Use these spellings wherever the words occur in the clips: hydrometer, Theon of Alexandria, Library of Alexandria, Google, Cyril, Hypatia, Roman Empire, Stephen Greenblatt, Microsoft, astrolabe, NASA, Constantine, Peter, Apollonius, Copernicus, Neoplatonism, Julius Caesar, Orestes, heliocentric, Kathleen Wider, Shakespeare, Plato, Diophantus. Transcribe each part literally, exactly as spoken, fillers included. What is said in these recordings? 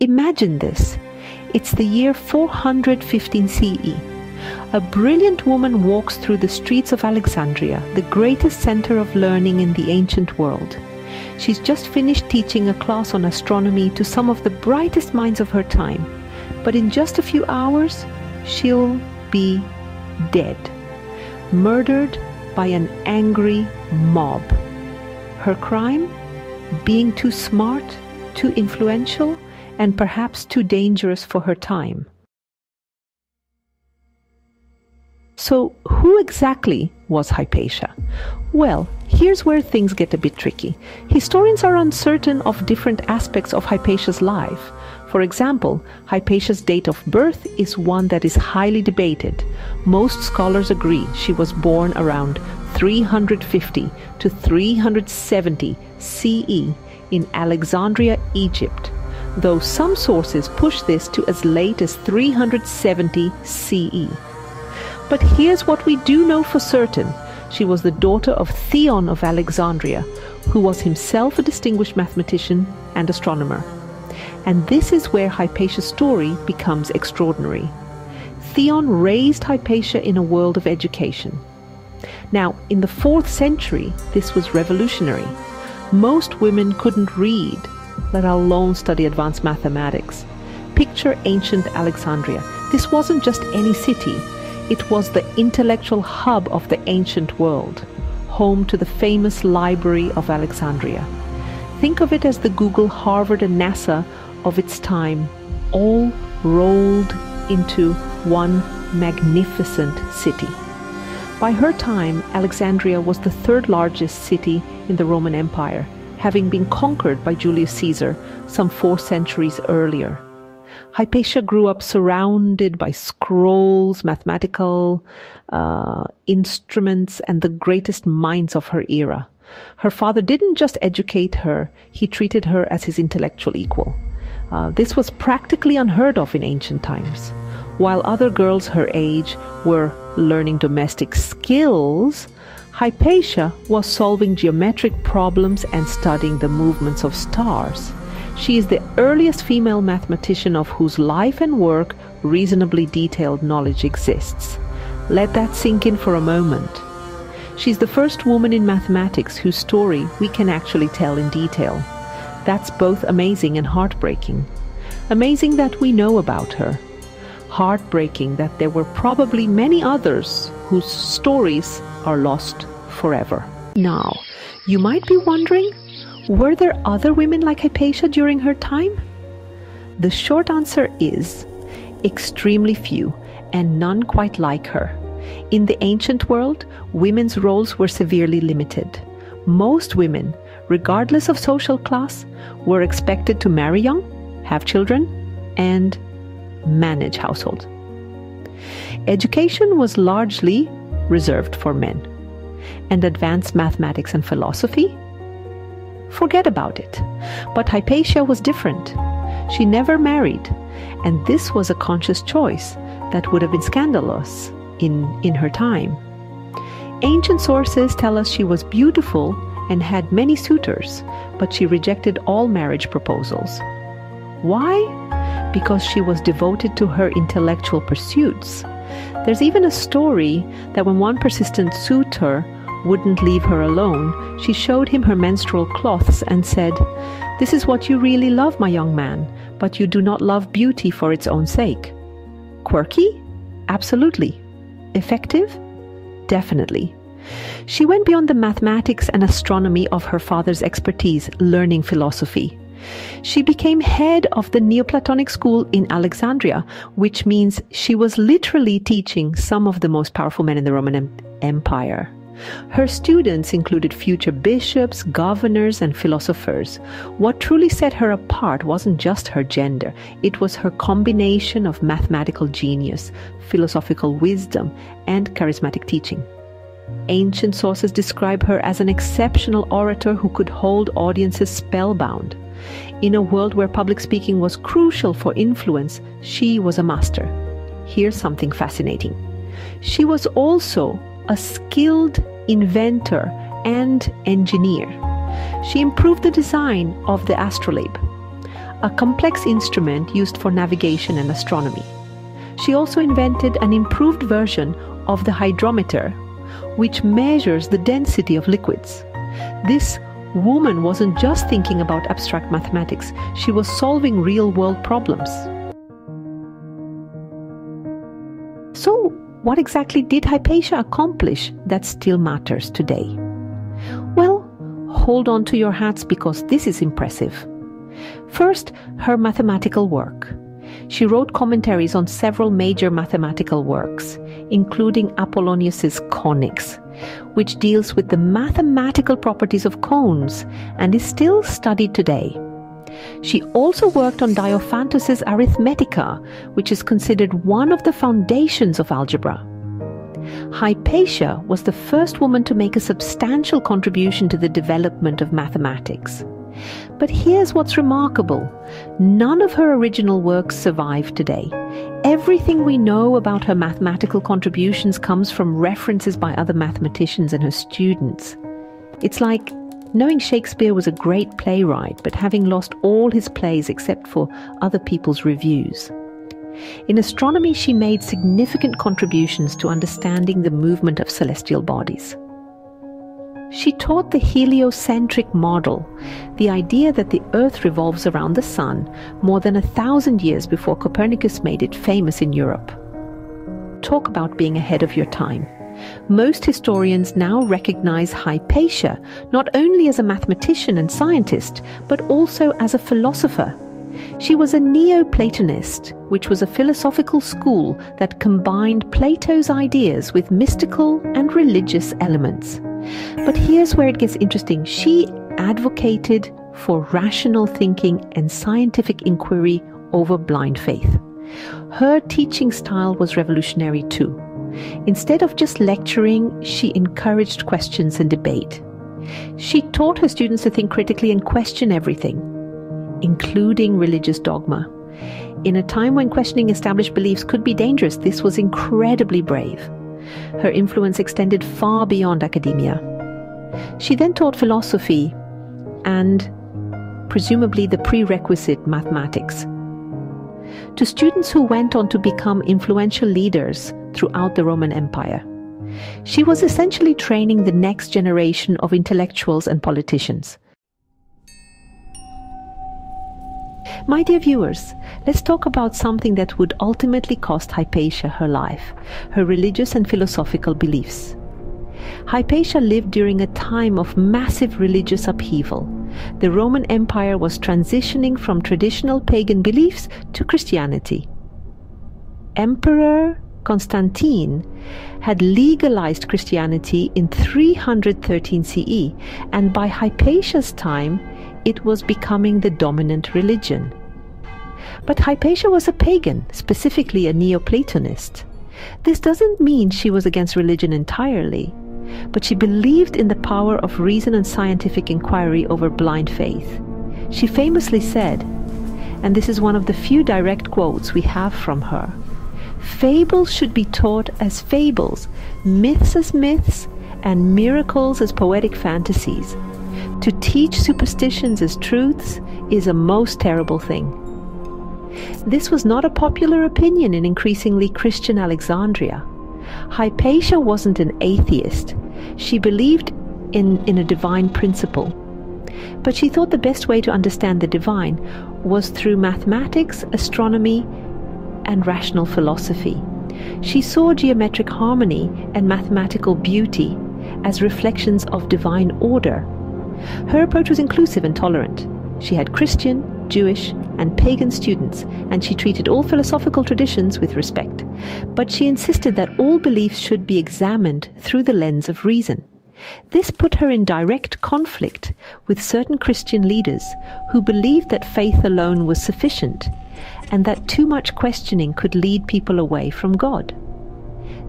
Imagine this. It's the year four hundred fifteen C E. A brilliant woman walks through the streets of Alexandria, the greatest center of learning in the ancient world. She's just finished teaching a class on astronomy to some of the brightest minds of her time. But in just a few hours, she'll be dead. Murdered by an angry mob. Her crime? Being too smart, too influential, and perhaps too dangerous for her time. So, who exactly was Hypatia? Well, here's where things get a bit tricky. Historians are uncertain of different aspects of Hypatia's life. For example, Hypatia's date of birth is one that is highly debated. Most scholars agree she was born around three hundred fifty to three hundred seventy C E in Alexandria, Egypt, though some sources push this to as late as three hundred seventy C E. But here's what we do know for certain. She was the daughter of Theon of Alexandria, who was himself a distinguished mathematician and astronomer. And this is where Hypatia's story becomes extraordinary. Theon raised Hypatia in a world of education. Now, in the fourth century, this was revolutionary. Most women couldn't read, let alone study advanced mathematics. Picture ancient Alexandria. This wasn't just any city. It was the intellectual hub of the ancient world, home to the famous Library of Alexandria. Think of it as the Google, Harvard, and NASA of its time, all rolled into one magnificent city. By her time, Alexandria was the third largest city in the Roman Empire, having been conquered by Julius Caesar some four centuries earlier. Hypatia grew up surrounded by scrolls, mathematical uh, instruments, and the greatest minds of her era. Her father didn't just educate her, he treated her as his intellectual equal. Uh, this was practically unheard of in ancient times. While other girls her age were learning domestic skills, Hypatia was solving geometric problems and studying the movements of stars. She is the earliest female mathematician of whose life and work reasonably detailed knowledge exists. Let that sink in for a moment. She's the first woman in mathematics whose story we can actually tell in detail. That's both amazing and heartbreaking. Amazing that we know about her. Heartbreaking that there were probably many others whose stories are lost forever. Now, you might be wondering, were there other women like Hypatia during her time? The short answer is extremely few, and none quite like her. In the ancient world, women's roles were severely limited. Most women, regardless of social class, were expected to marry young, have children, and manage households. Education was largely reserved for men, and advanced mathematics and philosophy? Forget about it. But Hypatia was different. She never married, and this was a conscious choice that would have been scandalous in, in her time. Ancient sources tell us she was beautiful and had many suitors, but she rejected all marriage proposals. Why? Because she was devoted to her intellectual pursuits. There's even a story that when one persistent suitor wouldn't leave her alone, she showed him her menstrual cloths and said, "This is what you really love, my young man, but you do not love beauty for its own sake." Quirky? Absolutely. Effective? Definitely. She went beyond the mathematics and astronomy of her father's expertise, learning philosophy. She became head of the Neoplatonic school in Alexandria, which means she was literally teaching some of the most powerful men in the Roman Empire. Her students included future bishops, governors, and philosophers. What truly set her apart wasn't just her gender, it was her combination of mathematical genius, philosophical wisdom, and charismatic teaching. Ancient sources describe her as an exceptional orator who could hold audiences spellbound. In a world where public speaking was crucial for influence, she was a master. Here's something fascinating. She was also a skilled inventor and engineer. She improved the design of the astrolabe. a complex instrument used for navigation and astronomy. She also invented an improved version of the hydrometer, which measures the density of liquids. This woman wasn't just thinking about abstract mathematics, she was solving real-world problems. So, what exactly did Hypatia accomplish that still matters today? Well, hold on to your hats because this is impressive. First, her mathematical work. She wrote commentaries on several major mathematical works, including Apollonius's Conics, which deals with the mathematical properties of cones and is still studied today. She also worked on Diophantus's Arithmetica, which is considered one of the foundations of algebra. Hypatia was the first woman to make a substantial contribution to the development of mathematics. But here's what's remarkable. None of her original works survive today. Everything we know about her mathematical contributions comes from references by other mathematicians and her students. It's like knowing Shakespeare was a great playwright, but having lost all his plays except for other people's reviews. In astronomy, she made significant contributions to understanding the movement of celestial bodies. She taught the heliocentric model, the idea that the Earth revolves around the Sun more than a thousand years before Copernicus made it famous in Europe. Talk about being ahead of your time. Most historians now recognize Hypatia not only as a mathematician and scientist, but also as a philosopher. She was a Neoplatonist, which was a philosophical school that combined Plato's ideas with mystical and religious elements. But here's where it gets interesting. She advocated for rational thinking and scientific inquiry over blind faith. Her teaching style was revolutionary too. Instead of just lecturing, she encouraged questions and debate. She taught her students to think critically and question everything, including religious dogma. In a time when questioning established beliefs could be dangerous, this was incredibly brave. Her influence extended far beyond academia. She then taught philosophy and, presumably, the prerequisite mathematics to students who went on to become influential leaders throughout the Roman Empire. She was essentially training the next generation of intellectuals and politicians. My dear viewers, let's talk about something that would ultimately cost Hypatia her life, her religious and philosophical beliefs. Hypatia lived during a time of massive religious upheaval. The Roman Empire was transitioning from traditional pagan beliefs to Christianity. Emperor Constantine had legalized Christianity in three hundred thirteen C E, and by Hypatia's time, it was becoming the dominant religion. But Hypatia was a pagan, specifically a Neoplatonist. This doesn't mean she was against religion entirely, but she believed in the power of reason and scientific inquiry over blind faith. She famously said, and this is one of the few direct quotes we have from her, "Fables should be taught as fables, myths as myths, and miracles as poetic fantasies. To teach superstitions as truths is a most terrible thing." This was not a popular opinion in increasingly Christian Alexandria. Hypatia wasn't an atheist. She believed in, in a divine principle. But she thought the best way to understand the divine was through mathematics, astronomy, and rational philosophy. She saw geometric harmony and mathematical beauty as reflections of divine order. Her approach was inclusive and tolerant. She had Christian, Jewish, and pagan students, and she treated all philosophical traditions with respect. But she insisted that all beliefs should be examined through the lens of reason. This put her in direct conflict with certain Christian leaders who believed that faith alone was sufficient, and that too much questioning could lead people away from God.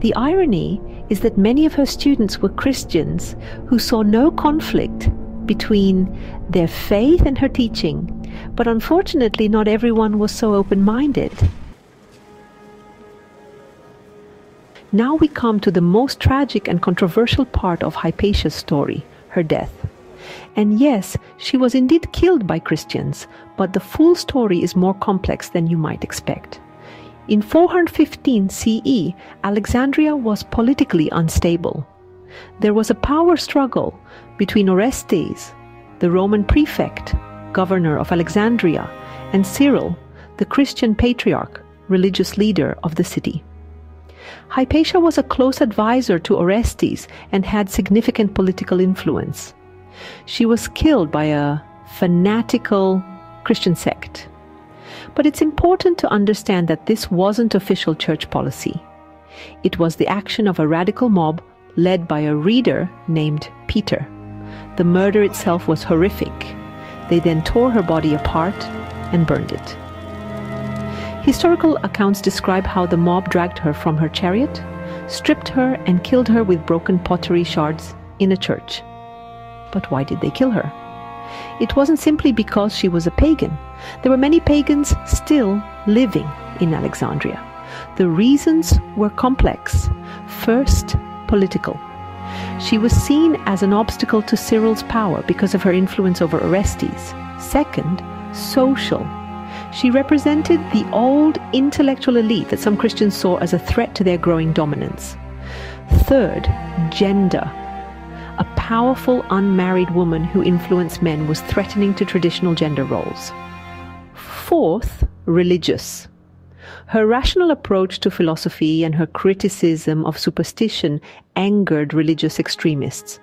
The irony is that many of her students were Christians who saw no conflict between their faith and her teaching, but unfortunately not everyone was so open-minded. Now we come to the most tragic and controversial part of Hypatia's story, her death. And yes, she was indeed killed by Christians, but the full story is more complex than you might expect. In four hundred fifteen C E, Alexandria was politically unstable. There was a power struggle between Orestes, the Roman prefect, governor of Alexandria, and Cyril, the Christian patriarch, religious leader of the city. Hypatia was a close advisor to Orestes and had significant political influence. She was killed by a fanatical Christian sect. But it's important to understand that this wasn't official church policy. It was the action of a radical mob led by a reader named Peter. The murder itself was horrific. They then tore her body apart and burned it. Historical accounts describe how the mob dragged her from her chariot, stripped her, and killed her with broken pottery shards in a church. But why did they kill her? It wasn't simply because she was a pagan. There were many pagans still living in Alexandria. The reasons were complex. First, political. She was seen as an obstacle to Cyril's power because of her influence over Orestes. Second, social. She represented the old intellectual elite that some Christians saw as a threat to their growing dominance. Third, gender. A powerful unmarried woman who influenced men was threatening to traditional gender roles. Fourth, religious. Her rational approach to philosophy and her criticism of superstition angered religious extremists.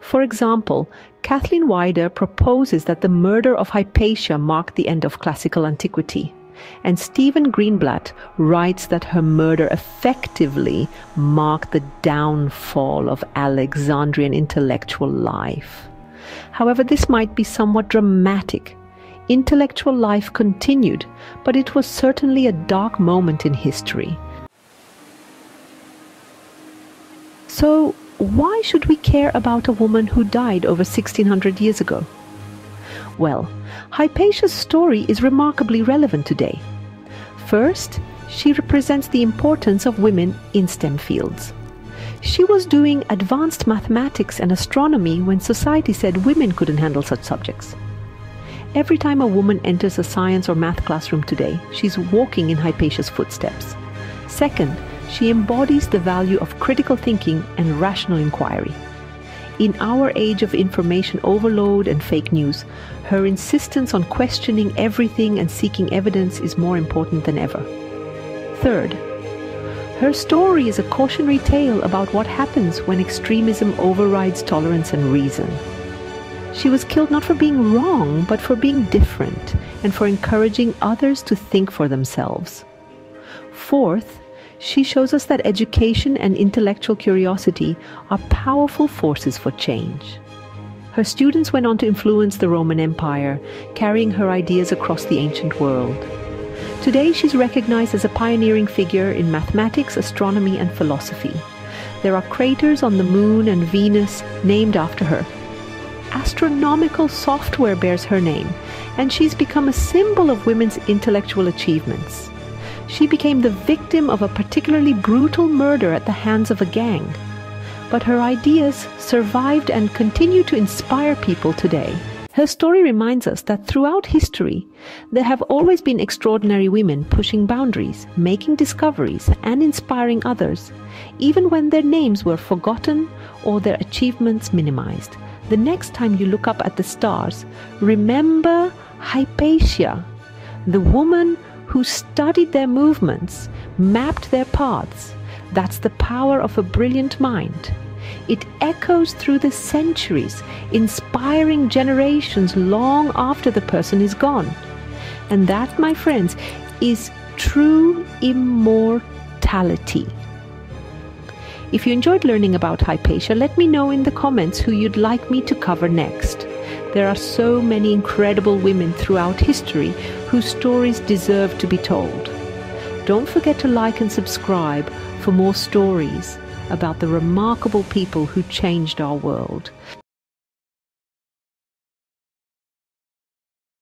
For example, Kathleen Wider proposes that the murder of Hypatia marked the end of classical antiquity, and Stephen Greenblatt writes that her murder effectively marked the downfall of Alexandrian intellectual life. However, this might be somewhat dramatic. Intellectual life continued, but it was certainly a dark moment in history. So, why should we care about a woman who died over sixteen hundred years ago? Well, Hypatia's story is remarkably relevant today. First, she represents the importance of women in STEM fields. She was doing advanced mathematics and astronomy when society said women couldn't handle such subjects. Every time a woman enters a science or math classroom today, she's walking in Hypatia's footsteps. Second, she embodies the value of critical thinking and rational inquiry. In our age of information overload and fake news, her insistence on questioning everything and seeking evidence is more important than ever. Third, her story is a cautionary tale about what happens when extremism overrides tolerance and reason. She was killed not for being wrong, but for being different and for encouraging others to think for themselves. Fourth, she shows us that education and intellectual curiosity are powerful forces for change. Her students went on to influence the Roman Empire, carrying her ideas across the ancient world. Today, she's recognized as a pioneering figure in mathematics, astronomy, and philosophy. There are craters on the Moon and Venus named after her. Astronomical software bears her name, and she's become a symbol of women's intellectual achievements. She became the victim of a particularly brutal murder at the hands of a gang. But her ideas survived and continue to inspire people today. Her story reminds us that throughout history, there have always been extraordinary women pushing boundaries, making discoveries, and inspiring others, even when their names were forgotten or their achievements minimized. The next time you look up at the stars, remember Hypatia, the woman who studied their movements, mapped their paths. That's the power of a brilliant mind. It echoes through the centuries, inspiring generations long after the person is gone. And that, my friends, is true immortality. If you enjoyed learning about Hypatia, let me know in the comments who you'd like me to cover next. There are so many incredible women throughout history whose stories deserve to be told. Don't forget to like and subscribe for more stories about the remarkable people who changed our world.